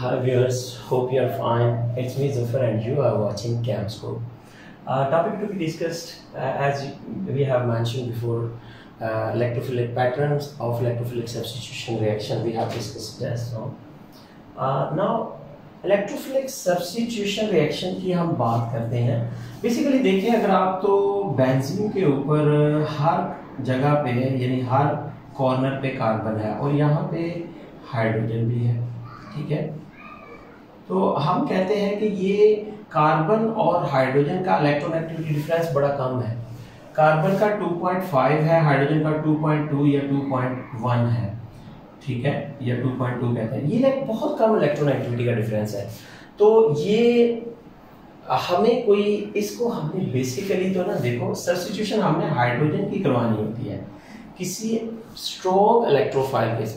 Hi viewers, hope you are fine. It's me Zafar and you are watching CamScope. Topic to be discussed, as we have mentioned before, electrophilic patterns of electrophilic substitution reaction we have discussed just now. Now electrophilic substitution reaction की हम बात करते हैं. Basically देखें अगर आप तो benzene के ऊपर हर जगह पे यानी हर कॉर्नर पे कार्बन है और यहाँ पे हाइड्रोजन भी है, ठीक है. तो हम कहते हैं कि ये कार्बन और हाइड्रोजन का इलेक्ट्रोनेगेटिविटी डिफरेंस बड़ा कम है. कार्बन का 2.5 है, हाइड्रोजन का 2.2 या 2.1 है, ठीक है, या 2.2 कहते हैं. ये बहुत कम इलेक्ट्रोनेगेटिविटी का डिफरेंस है. तो ये हमें कोई इसको हमने बेसिकली तो ना देखो सब्स्टिट्यूशन हमने हाइड्रोजन की करवानी होती है किसी स्ट्रॉन्ग इलेक्ट्रोफाइल के साथ.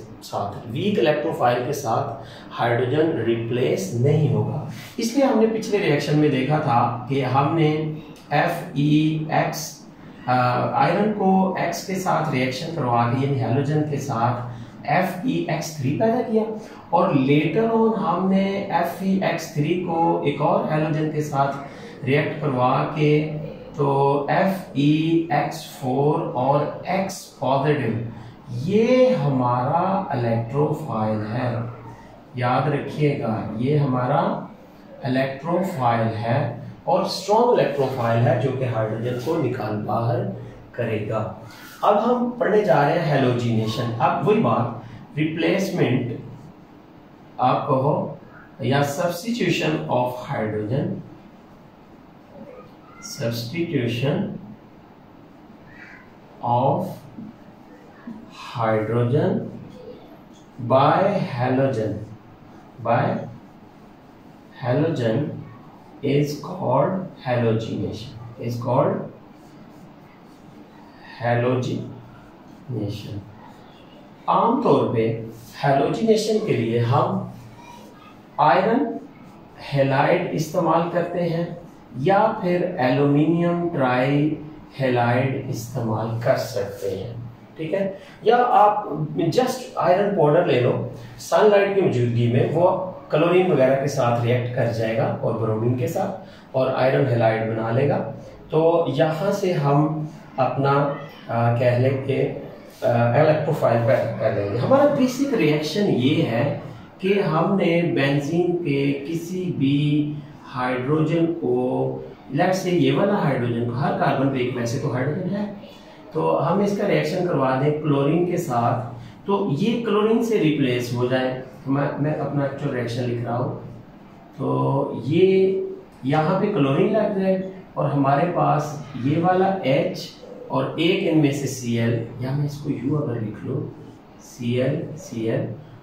वीक इलेक्ट्रोफाइल के साथ हाइड्रोजन रिप्लेस नहीं होगा. इसलिए हमने पिछले रिएक्शन में देखा था कि हमने FeX आयरन को X के साथ रिएक्शन करवा दी यानी हैलोजन के साथ FeX3 पैदा किया और लेटर ऑन हमने FeX3 को एक और हैलोजन के साथ रिएक्ट करवा के तो FeX4 और X पॉजिटिव ये हमारा इलेक्ट्रोफाइल है. याद रखिएगा ये हमारा इलेक्ट्रोफाइल है और स्ट्रॉन्ग इलेक्ट्रोफाइल है जो कि हाइड्रोजन को निकाल बाहर करेगा. अब हम पढ़ने जा रहे हैं हैलोजिनेशन. अब वही बात रिप्लेसमेंट आप कहो या substitution of hydrogen, substitution of hydrogen by halogen, by halogen is called halogenation, is called halogenation. आमतौर पे हैलोजिनेशन के लिए हम आयरन हैलाइड इस्तेमाल करते हैं या फिर एल्युमिनियम ट्राई हैलाइड इस्तेमाल कर सकते हैं, ठीक है. या आप जस्ट आयरन पाउडर ले लो, सनलाइट की मौजूदगी में वो क्लोरीन वगैरह के साथ रिएक्ट कर जाएगा और ब्रोमीन के साथ और आयरन हैलाइड बना लेगा. तो यहाँ से हम अपना कह लें कि इलेक्ट्रोफाइल पैदा कर लेंगे. हमारा बेसिक रिएक्शन ये है कि हमने बेंजीन के किसी भी हाइड्रोजन को लेट से ये वाला हाइड्रोजन को हर कार्बन पे एक वैसे तो हाइड्रोजन है तो हम इसका रिएक्शन करवा दें क्लोरीन के साथ तो ये क्लोरीन से रिप्लेस हो जाए. मैं अपना एक्चुअल रिएक्शन लिख रहा हूँ तो ये यहाँ पे क्लोरीन लग जाए और हमारे पास ये वाला H और एक इनमें से Cl या मैं इसको U अगर लिख लूँ Cl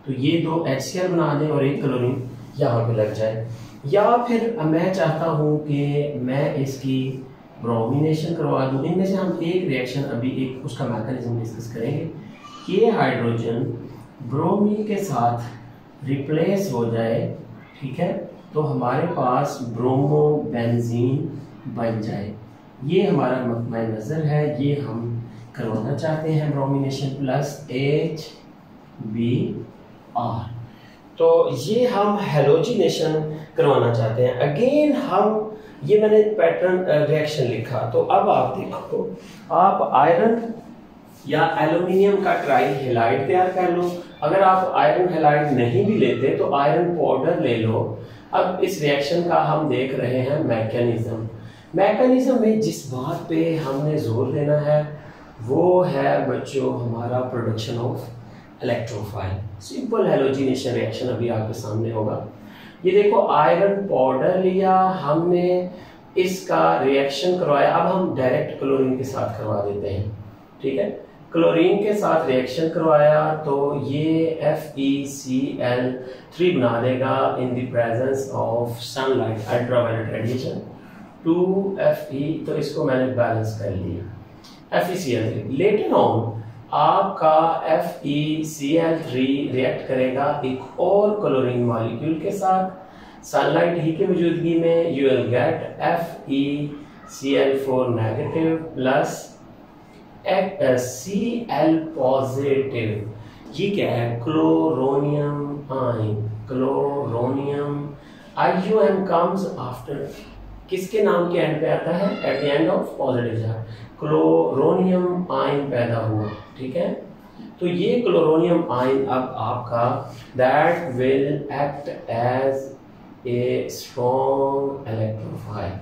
तो ये दो HCl बना दें और एक क्लोरीन यहाँ पे लग जाए. या फिर मैं चाहता हूँ कि मैं इसकी ब्रोमिनेशन करवा दूँ. इनमें से हम एक रिएक्शन अभी एक उसका मैकेनिज्म डिस्कस करेंगे कि ये हाइड्रोजन ब्रोमीन के साथ रिप्लेस हो जाए, ठीक है. तो हमारे पास ब्रोमोबेंजीन बन जाए. ये हमारा मकमा नज़र है, ये हम करवाना चाहते हैं ब्रोमिनेशन प्लस HBr. तो ये हम हैलोजिनेशन करवाना चाहते हैं. अगेन हम ये मैंने पैटर्न रिएक्शन लिखा तो अब आप देखो आप आयरन या एल्युमिनियम का ट्राई हैलाइड तैयार कर लो. अगर आप आयरन हैलाइड नहीं भी लेते तो आयरन पाउडर ले लो. अब इस रिएक्शन का हम देख रहे हैं मैकेनिज्म. मैकेनिज्म में जिस बात पे हमने जोर देना है वो है बच्चों हमारा production of electrophile. Simple halogenation reaction अभी आपके सामने होगा. ये देखो आयरन पाउडर लिया हमने, इसका रिएक्शन करवाया. अब हम डायरेक्ट क्लोरीन के साथ करवा देते हैं, ठीक है. क्लोरीन के साथ रिएक्शन करवाया तो ये FeCl3 बना देगा in the presence of sunlight ultraviolet radiation 2Fe तो इसको मैंने बैलेंस कर लिया FeCl3. लेटर ऑन आपका FeCl3 रिएक्ट करेगा एक और क्लोरीन मॉलिक्यूल के साथ सनलाइट ही की मौजूदगी में. You will get FeCl4 negative plus Cl positive. ये क्या है chloronium ion, chloronium ium comes after, किसके नाम के एंड पे आता है? At the end of positive charge chloronium ion पैदा हुआ, ठीक है। तो ये क्लोरोनियम आयन अब आपका that will act as a strong electrophile,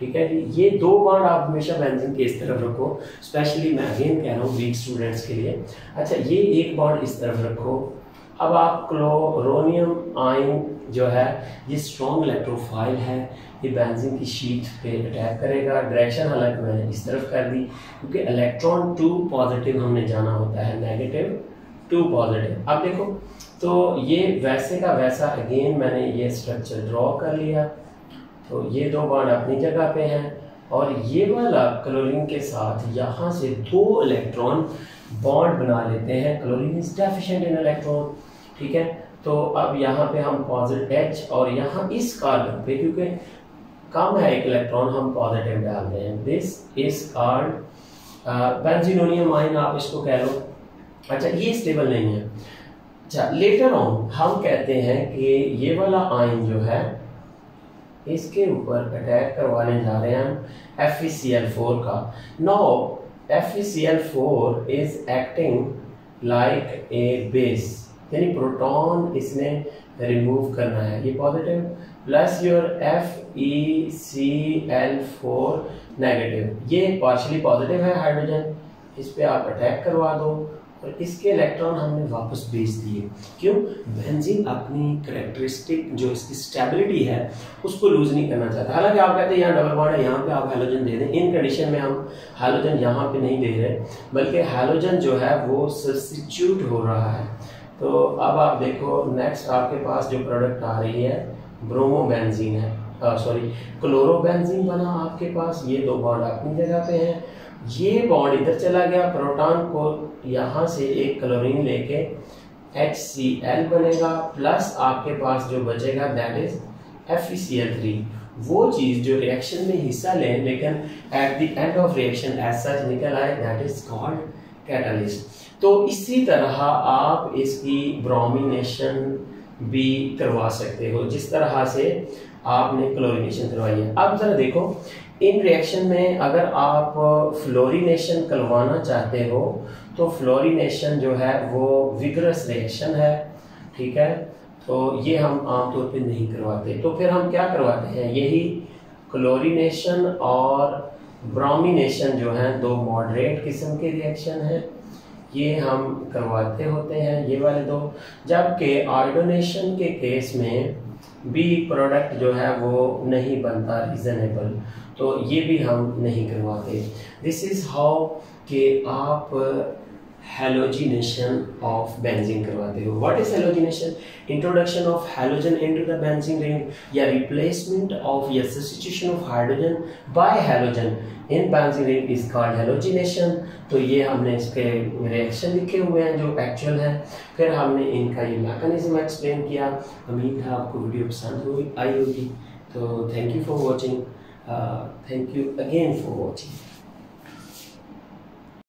ठीक है जी। ये दो बार आप हमेशा बेंजीन के इस तरफ रखो, स्पेशली मैं अगेन कह रहा हूँ वीक स्टूडेंट्स के लिए। अच्छा, ये एक बार इस तरफ रखो। अब आप क्लोरोनियम आयन जो है ये स्ट्रॉन्ग इलेक्ट्रोफाइल है, ये बेंजीन की शीट पे अटैक करेगा। डायरेक्शन हालांकि मैंने इस तरफ कर दी क्योंकि इलेक्ट्रॉन टू पॉजिटिव हमने जाना होता है, नेगेटिव टू पॉजिटिव। अब देखो तो ये वैसे का वैसा अगेन मैंने ये स्ट्रक्चर ड्रॉ कर लिया। तो ये दो बॉन्ड अपनी जगह पे हैं और ये वाला क्लोरीन के साथ यहाँ से दो इलेक्ट्रॉन बॉन्ड बना लेते हैं। Chlorine is deficient in electron, ठीक है। तो अब यहाँ पे हम पॉजिटिव एच और यहाँ इस कार्बन पे क्योंकि कम है एक इलेक्ट्रॉन हम पॉजिटिव डाल रहे हैं। This is called benzenonium ion, आप इसको कह लो। अच्छा, ये स्टेबल नहीं है। अच्छा, लेटर ऑन हम कहते हैं कि ये वाला आयन जो है इसके ऊपर अटैक करवाने जा रहे हैं हम FeCl4 का। No FeCl4 is acting like a base, यानी प्रोटॉन इसने रिमूव करना है, ये positive plus your FeCl4 negative, ये पार्शली पॉजिटिव है हाइड्रोजन, इस पे आप अटैक करवा दो और इसके इलेक्ट्रॉन हमने वापस भेज दिए। क्यों? बेंजीन अपनी करेक्टरिस्टिक जो इसकी स्टेबिलिटी है उसको लूज नहीं करना चाहता। हालांकि आप कहते हैं यहाँ डबल बॉन्ड है, यहाँ पे आप हैलोजन दे दें। इन कंडीशन में हम हैलोजन यहाँ पे नहीं दे रहे, बल्कि हैलोजन जो है वो सब्स्टिट्यूट हो रहा है। तो अब आप देखो नेक्स्ट आपके पास जो प्रोडक्ट आ रही है ब्रोमोबेंजीन है, सॉरी क्लोरोबेंजीन बना आपके पास। ये दो बॉन्ड अपनी जगह पे हैं, ये बॉन्ड इधर चला गया, प्रोटॉन को यहाँ से एक क्लोरीन लेके HCl बनेगा प्लस आपके पास जो बचेगा दैट इज FeCl3, वो चीज़ जो रिएक्शन में हिस्सा ले लेकिन at the end of reaction as such निकल आए, दैट इज कॉल्ड कैटालिस्ट। तो इसी तरह आप इसकी ब्रोमिनेशन भी करवा सकते हो जिस तरह से आपने क्लोरीनेशन करवाई है। अब जरा देखो इन रिएक्शन में अगर आप फ्लोरिनेशन करवाना चाहते हो तो फ्लोरिनेशन जो है वो विगरस रिएक्शन है, ठीक है। तो ये हम आमतौर पे नहीं करवाते, तो फिर हम क्या करवाते हैं? यही क्लोरिनेशन और ब्रोमिनेशन जो हैं दो मॉडरेट किस्म के रिएक्शन हैं, ये हम करवाते होते हैं ये वाले दो। जबकि आयोडिनेशन के केस में भी प्रोडक्ट जो है वो नहीं बनता रीजनेबल, तो ये भी हम नहीं करवाते। दिस इज़ हाउ कि आप हैलोजिनेशन ऑफ बेंजीन करवाते हो। What is halogenation? Introduction of halogen into the benzene ring या रिप्लेसमेंट ऑफ या substitution of hydrogen by halogen in benzene ring is called halogenation. तो ये हमने इसके रिएक्शन लिखे हुए हैं जो एक्चुअल हैं, फिर हमने इनका ये मैकेनिज्म एक्सप्लेन किया। उम्मीद है आपको वीडियो पसंद आई होगी। तो thank you for watching, thank you again for watching.